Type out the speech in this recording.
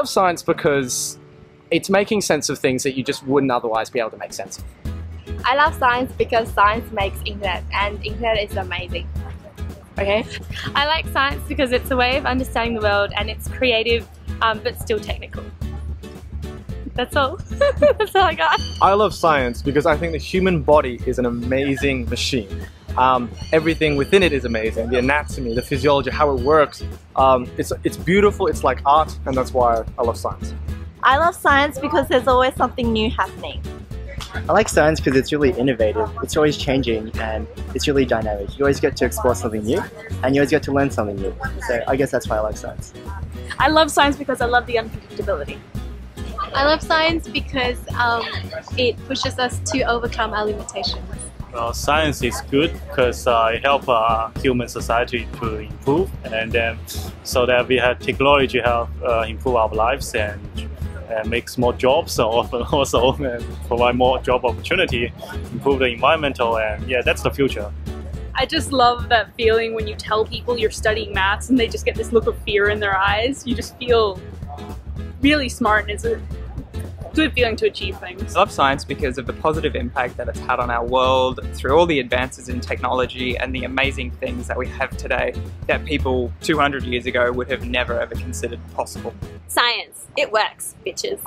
I love science because it's making sense of things that you just wouldn't otherwise be able to make sense of. I love science because science makes internet, and internet is amazing. Okay. I like science because it's a way of understanding the world, and it's creative but still technical. That's all. That's all I got. I love science because I think the human body is an amazing machine. Everything within it is amazing. The anatomy, the physiology, how it works. It's beautiful, it's like art, and that's why I love science. I love science because there's always something new happening. I like science because it's really innovative, it's always changing, and it's really dynamic. You always get to explore something new, and you always get to learn something new. So I guess that's why I like science. I love science because I love the unpredictability. I love science because it pushes us to overcome our limitations. Well, science is good because it helps human society to improve, and then so that we have technology help improve our lives and makes more jobs, also provide more job opportunity, improve the environmental, and yeah, that's the future. I just love that feeling when you tell people you're studying maths and they just get this look of fear in their eyes. You just feel really smart, and it's a good feeling to achieve things. I love science because of the positive impact that it's had on our world through all the advances in technology and the amazing things that we have today that people 200 years ago would have never ever considered possible. Science, it works, bitches.